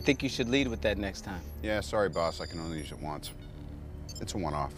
I think you should lead with that next time. Yeah, sorry, boss. I can only use it once. It's a one-off.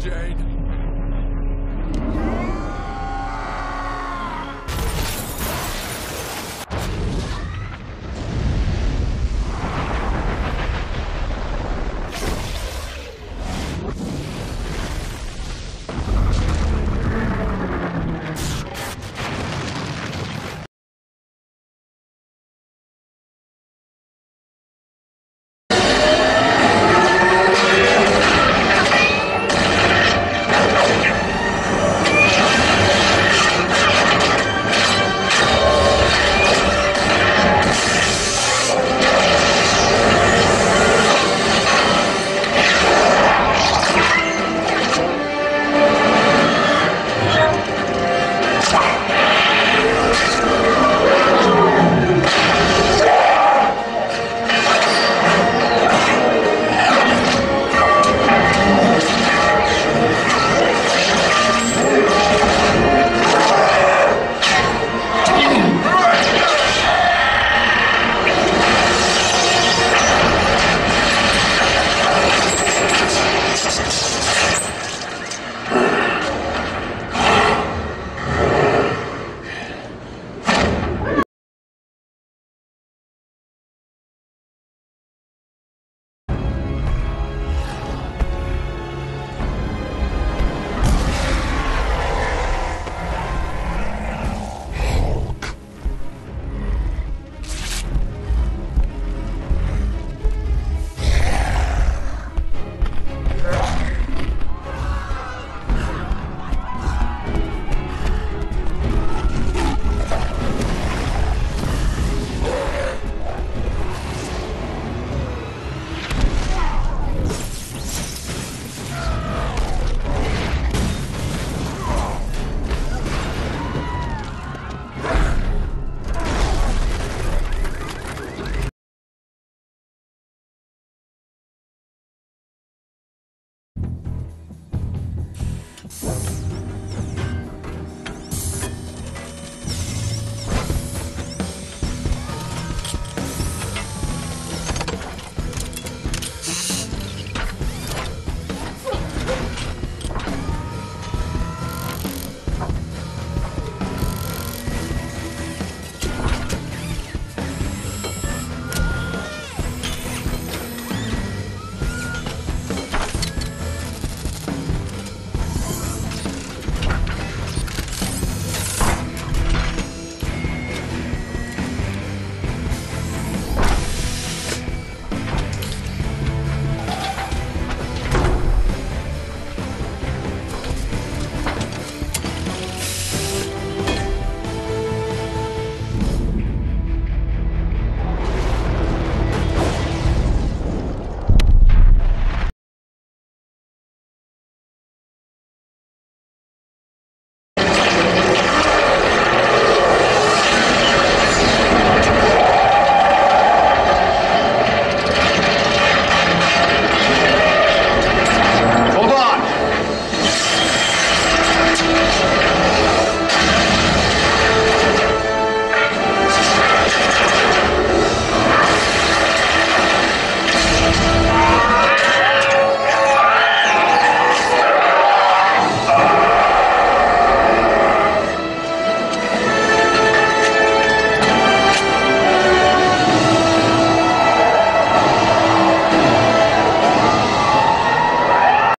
Jane.